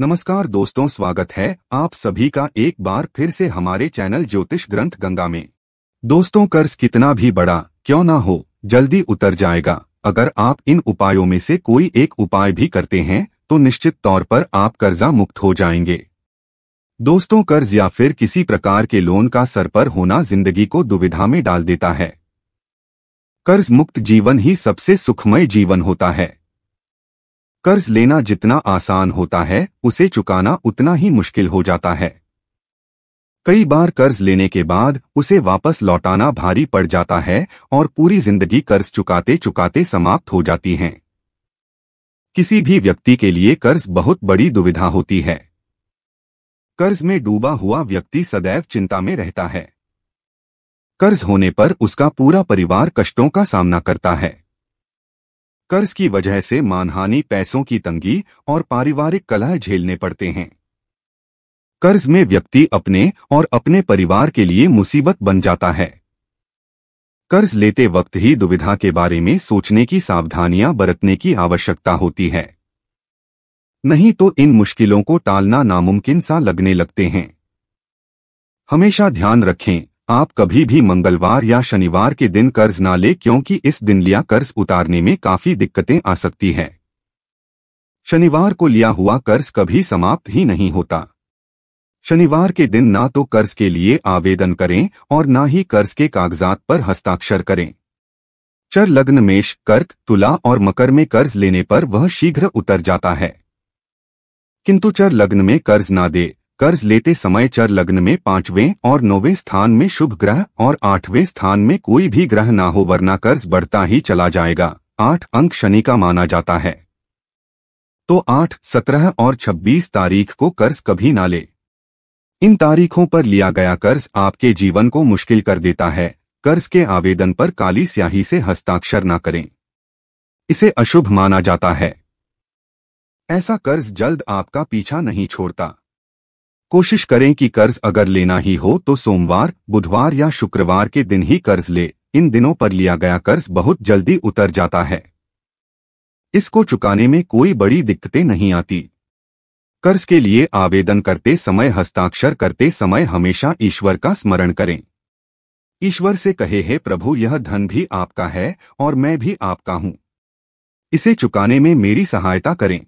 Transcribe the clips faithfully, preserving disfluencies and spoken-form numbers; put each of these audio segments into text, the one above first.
नमस्कार दोस्तों, स्वागत है आप सभी का एक बार फिर से हमारे चैनल ज्योतिष ग्रंथ गंगा में। दोस्तों, कर्ज कितना भी बड़ा क्यों ना हो, जल्दी उतर जाएगा। अगर आप इन उपायों में से कोई एक उपाय भी करते हैं तो निश्चित तौर पर आप कर्जा मुक्त हो जाएंगे। दोस्तों, कर्ज या फिर किसी प्रकार के लोन का सर पर होना जिंदगी को दुविधा में डाल देता है। कर्ज मुक्त जीवन ही सबसे सुखमय जीवन होता है। कर्ज लेना जितना आसान होता है, उसे चुकाना उतना ही मुश्किल हो जाता है। कई बार कर्ज लेने के बाद उसे वापस लौटाना भारी पड़ जाता है और पूरी जिंदगी कर्ज चुकाते चुकाते समाप्त हो जाती है। किसी भी व्यक्ति के लिए कर्ज बहुत बड़ी दुविधा होती है। कर्ज में डूबा हुआ व्यक्ति सदैव चिंता में रहता है। कर्ज होने पर उसका पूरा परिवार कष्टों का सामना करता है। कर्ज की वजह से मानहानि, पैसों की तंगी और पारिवारिक कलह झेलने पड़ते हैं। कर्ज में व्यक्ति अपने और अपने परिवार के लिए मुसीबत बन जाता है। कर्ज लेते वक्त ही दुविधा के बारे में सोचने की सावधानियां बरतने की आवश्यकता होती है, नहीं तो इन मुश्किलों को टालना नामुमकिन सा लगने लगते हैं। हमेशा ध्यान रखें, आप कभी भी मंगलवार या शनिवार के दिन कर्ज ना लें, क्योंकि इस दिन लिया कर्ज उतारने में काफी दिक्कतें आ सकती हैं। शनिवार को लिया हुआ कर्ज कभी समाप्त ही नहीं होता। शनिवार के दिन ना तो कर्ज के लिए आवेदन करें और ना ही कर्ज के कागजात पर हस्ताक्षर करें। चर लग्न मेष, कर्क, तुला और मकर में कर्ज लेने पर वह शीघ्र उतर जाता है, किंतु चर लग्न में कर्ज ना दे। कर्ज लेते समय चर लग्न में पांचवें और नौवें स्थान में शुभ ग्रह और आठवें स्थान में कोई भी ग्रह ना हो, वरना कर्ज बढ़ता ही चला जाएगा। आठ अंक शनि का माना जाता है, तो आठ, सत्रह और छब्बीस तारीख को कर्ज कभी ना ले। इन तारीखों पर लिया गया कर्ज आपके जीवन को मुश्किल कर देता है। कर्ज के आवेदन पर काली स्याही से हस्ताक्षर ना करें, इसे अशुभ माना जाता है। ऐसा कर्ज जल्द आपका पीछा नहीं छोड़ता। कोशिश करें कि कर्ज अगर लेना ही हो तो सोमवार, बुधवार या शुक्रवार के दिन ही कर्ज ले। इन दिनों पर लिया गया कर्ज बहुत जल्दी उतर जाता है। इसको चुकाने में कोई बड़ी दिक्कतें नहीं आती। कर्ज के लिए आवेदन करते समय, हस्ताक्षर करते समय हमेशा ईश्वर का स्मरण करें। ईश्वर से कहे, हे प्रभु, यह धन भी आपका है और मैं भी आपका हूं, इसे चुकाने में मेरी सहायता करें।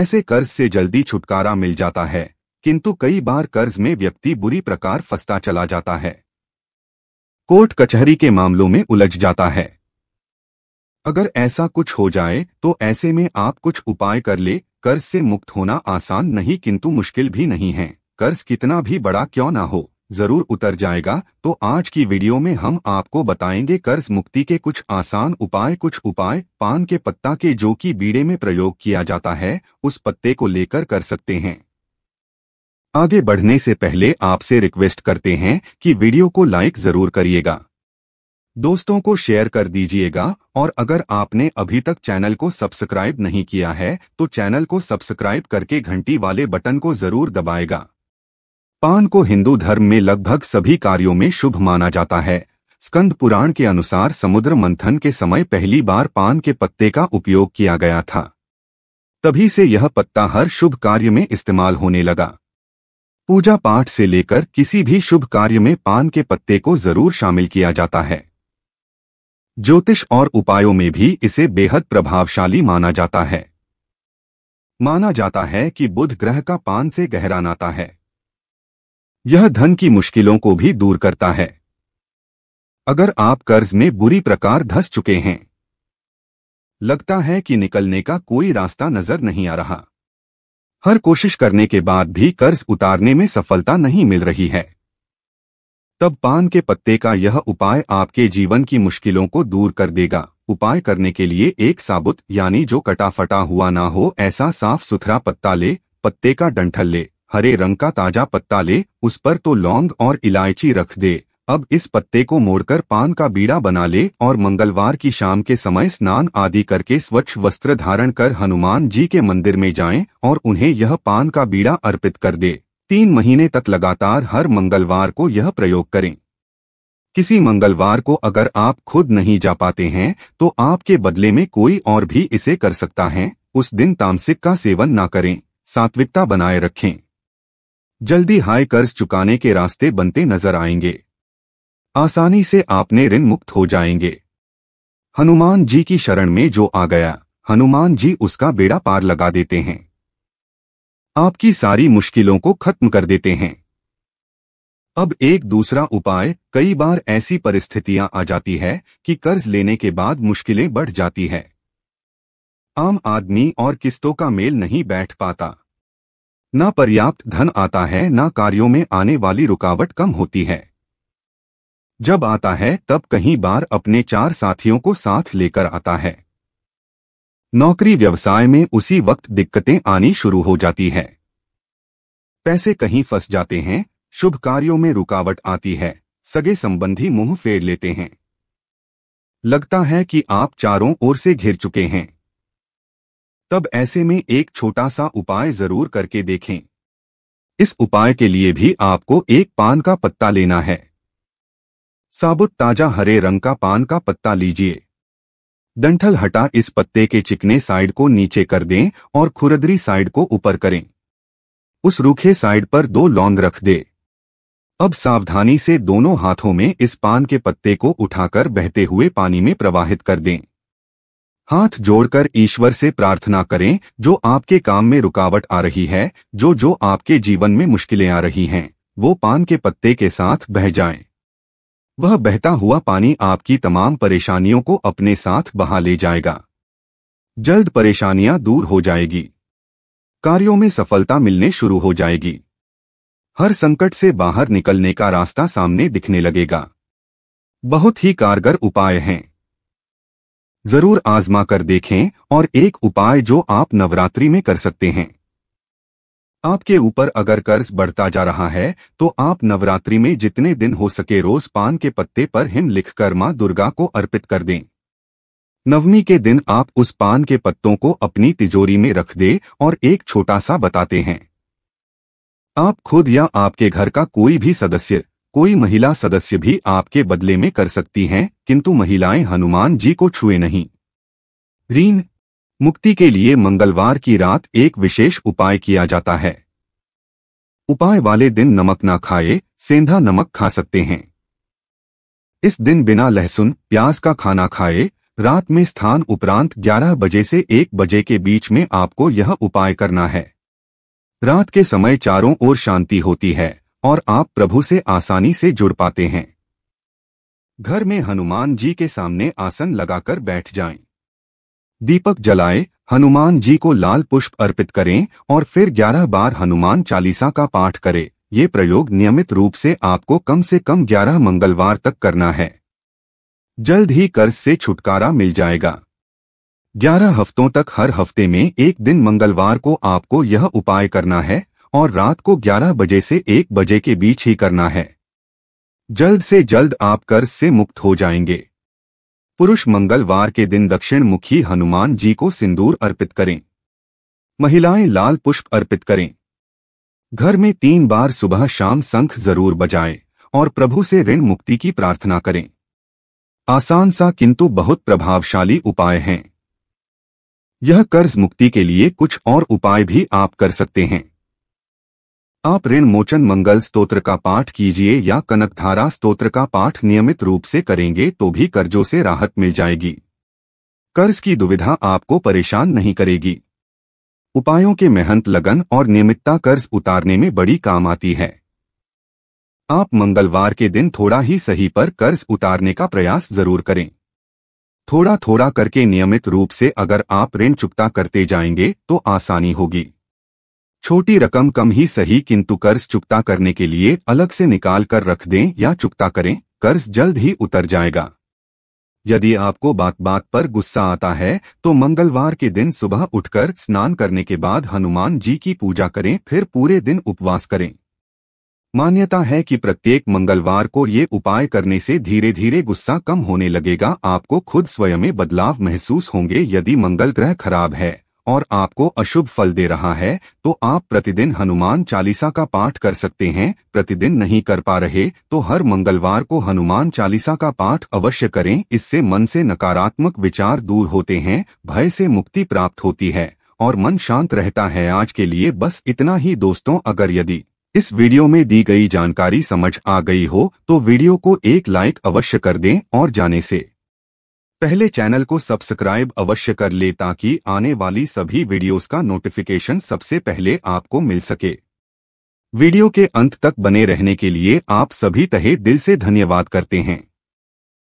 ऐसे कर्ज से जल्दी छुटकारा मिल जाता है, किंतु कई बार कर्ज में व्यक्ति बुरी प्रकार फंसता चला जाता है, कोर्ट कचहरी के मामलों में उलझ जाता है। अगर ऐसा कुछ हो जाए तो ऐसे में आप कुछ उपाय कर ले। कर्ज से मुक्त होना आसान नहीं किंतु मुश्किल भी नहीं है। कर्ज कितना भी बड़ा क्यों ना हो, जरूर उतर जाएगा। तो आज की वीडियो में हम आपको बताएंगे कर्ज मुक्ति के कुछ आसान उपाय। कुछ उपाय पान के पत्ता के, जो कि बीड़े में प्रयोग किया जाता है, उस पत्ते को लेकर कर सकते हैं। आगे बढ़ने से पहले आपसे रिक्वेस्ट करते हैं कि वीडियो को लाइक जरूर करिएगा, दोस्तों को शेयर कर दीजिएगा, और अगर आपने अभी तक चैनल को सब्सक्राइब नहीं किया है तो चैनल को सब्सक्राइब करके घंटी वाले बटन को जरूर दबाएगा। पान को हिंदू धर्म में लगभग सभी कार्यों में शुभ माना जाता है। स्कंद पुराण के अनुसार समुद्र मंथन के समय पहली बार पान के पत्ते का उपयोग किया गया था, तभी से यह पत्ता हर शुभ कार्य में इस्तेमाल होने लगा। पूजा पाठ से लेकर किसी भी शुभ कार्य में पान के पत्ते को जरूर शामिल किया जाता है। ज्योतिष और उपायों में भी इसे बेहद प्रभावशाली माना जाता है। माना जाता है कि बुध ग्रह का पान से गहरा नाता है। यह धन की मुश्किलों को भी दूर करता है। अगर आप कर्ज में बुरी प्रकार धंस चुके हैं, लगता है कि निकलने का कोई रास्ता नजर नहीं आ रहा, हर कोशिश करने के बाद भी कर्ज उतारने में सफलता नहीं मिल रही है, तब पान के पत्ते का यह उपाय आपके जीवन की मुश्किलों को दूर कर देगा। उपाय करने के लिए एक साबुत यानी जो कटा फटा हुआ ना हो ऐसा साफ सुथरा पत्ता ले। पत्ते का डंठल ले, हरे रंग का ताजा पत्ता ले, उस पर तो लौंग और इलायची रख दे। अब इस पत्ते को मोड़कर पान का बीड़ा बना ले और मंगलवार की शाम के समय स्नान आदि करके स्वच्छ वस्त्र धारण कर हनुमान जी के मंदिर में जाएं और उन्हें यह पान का बीड़ा अर्पित कर दे। तीन महीने तक लगातार हर मंगलवार को यह प्रयोग करें। किसी मंगलवार को अगर आप खुद नहीं जा पाते हैं तो आपके बदले में कोई और भी इसे कर सकता है। उस दिन तामसिक का सेवन ना करें, सात्विकता बनाए रखें। जल्दी हाय कर्ज चुकाने के रास्ते बनते नजर आएंगे। आसानी से आपने ऋण मुक्त हो जाएंगे। हनुमान जी की शरण में जो आ गया, हनुमान जी उसका बेड़ा पार लगा देते हैं, आपकी सारी मुश्किलों को खत्म कर देते हैं। अब एक दूसरा उपाय, कई बार ऐसी परिस्थितियां आ जाती है कि कर्ज लेने के बाद मुश्किलें बढ़ जाती है, आम आदमी और किस्तों का मेल नहीं बैठ पाता, ना पर्याप्त धन आता है, ना कार्यों में आने वाली रुकावट कम होती है। जब आता है तब कहीं बार अपने चार साथियों को साथ लेकर आता है। नौकरी व्यवसाय में उसी वक्त दिक्कतें आनी शुरू हो जाती है, पैसे कहीं फंस जाते हैं, शुभ कार्यों में रुकावट आती है, सगे संबंधी मुंह फेर लेते हैं, लगता है कि आप चारों ओर से घिर चुके हैं। तब ऐसे में एक छोटा सा उपाय जरूर करके देखें। इस उपाय के लिए भी आपको एक पान का पत्ता लेना है। साबुत ताजा हरे रंग का पान का पत्ता लीजिए, डंठल हटा इस पत्ते के चिकने साइड को नीचे कर दें और खुरदरी साइड को ऊपर करें। उस रूखे साइड पर दो लौंग रख दें। अब सावधानी से दोनों हाथों में इस पान के पत्ते को उठाकर बहते हुए पानी में प्रवाहित कर दें। हाथ जोड़कर ईश्वर से प्रार्थना करें, जो आपके काम में रुकावट आ रही है, जो जो आपके जीवन में मुश्किलें आ रही हैं, वो पान के पत्ते के साथ बह जाएं। वह बहता हुआ पानी आपकी तमाम परेशानियों को अपने साथ बहा ले जाएगा। जल्द परेशानियां दूर हो जाएगी, कार्यों में सफलता मिलने शुरू हो जाएगी, हर संकट से बाहर निकलने का रास्ता सामने दिखने लगेगा। बहुत ही कारगर उपाय हैं, जरूर आजमा कर देखें। और एक उपाय जो आप नवरात्रि में कर सकते हैं, आपके ऊपर अगर कर्ज बढ़ता जा रहा है तो आप नवरात्रि में जितने दिन हो सके रोज पान के पत्ते पर हिम लिखकर मां दुर्गा को अर्पित कर दें। नवमी के दिन आप उस पान के पत्तों को अपनी तिजोरी में रख दें और एक छोटा सा बताते हैं, आप खुद या आपके घर का कोई भी सदस्य, कोई महिला सदस्य भी आपके बदले में कर सकती हैं, किंतु महिलाएं हनुमान जी को छुए नहीं। ऋण मुक्ति के लिए मंगलवार की रात एक विशेष उपाय किया जाता है। उपाय वाले दिन नमक ना खाए, सेंधा नमक खा सकते हैं। इस दिन बिना लहसुन प्याज का खाना खाए। रात में स्थान उपरांत ग्यारह बजे से एक बजे के बीच में आपको यह उपाय करना है। रात के समय चारों ओर शांति होती है और आप प्रभु से आसानी से जुड़ पाते हैं। घर में हनुमान जी के सामने आसन लगाकर बैठ जाएं, दीपक जलाएं, हनुमान जी को लाल पुष्प अर्पित करें और फिर ग्यारह बार हनुमान चालीसा का पाठ करें। ये प्रयोग नियमित रूप से आपको कम से कम ग्यारह मंगलवार तक करना है। जल्द ही कर्ज से छुटकारा मिल जाएगा। ग्यारह हफ्तों तक हर हफ्ते में एक दिन मंगलवार को आपको यह उपाय करना है और रात को ग्यारह बजे से एक बजे के बीच ही करना है। जल्द से जल्द आप कर्ज से मुक्त हो जाएंगे। पुरुष मंगलवार के दिन दक्षिण मुखी हनुमान जी को सिंदूर अर्पित करें, महिलाएं लाल पुष्प अर्पित करें। घर में तीन बार सुबह शाम शंख जरूर बजाएं और प्रभु से ऋण मुक्ति की प्रार्थना करें। आसान सा किंतु बहुत प्रभावशाली उपाय हैं। यह कर्ज मुक्ति के लिए कुछ और उपाय भी आप कर सकते हैं। आप ऋण मोचन मंगल स्तोत्र का पाठ कीजिए या कनकधारा स्तोत्र का पाठ नियमित रूप से करेंगे तो भी कर्जों से राहत मिल जाएगी। कर्ज की दुविधा आपको परेशान नहीं करेगी। उपायों के मेहनत, लगन और नियमितता कर्ज उतारने में बड़ी काम आती है। आप मंगलवार के दिन थोड़ा ही सही पर कर्ज उतारने का प्रयास जरूर करें। थोड़ा थोड़ा करके नियमित रूप से अगर आप ऋण चुकता करते जाएंगे तो आसानी होगी। छोटी रकम कम ही सही किंतु कर्ज चुकता करने के लिए अलग से निकाल कर रख दें या चुकता करें, कर्ज जल्द ही उतर जाएगा। यदि आपको बात बात पर गुस्सा आता है तो मंगलवार के दिन सुबह उठकर स्नान करने के बाद हनुमान जी की पूजा करें, फिर पूरे दिन उपवास करें। मान्यता है कि प्रत्येक मंगलवार को ये उपाय करने से धीरे धीरे गुस्सा कम होने लगेगा। आपको खुद स्वयं में बदलाव महसूस होंगे। यदि मंगल ग्रह खराब है और आपको अशुभ फल दे रहा है तो आप प्रतिदिन हनुमान चालीसा का पाठ कर सकते हैं। प्रतिदिन नहीं कर पा रहे तो हर मंगलवार को हनुमान चालीसा का पाठ अवश्य करें। इससे मन से नकारात्मक विचार दूर होते हैं, भय से मुक्ति प्राप्त होती है और मन शांत रहता है। आज के लिए बस इतना ही दोस्तों। अगर यदि इस वीडियो में दी गई जानकारी समझ आ गई हो तो वीडियो को एक लाइक अवश्य कर दें और जाने से पहले चैनल को सब्सक्राइब अवश्य कर लें ताकि आने वाली सभी वीडियोस का नोटिफिकेशन सबसे पहले आपको मिल सके। वीडियो के अंत तक बने रहने के लिए आप सभी तहे दिल से धन्यवाद करते हैं।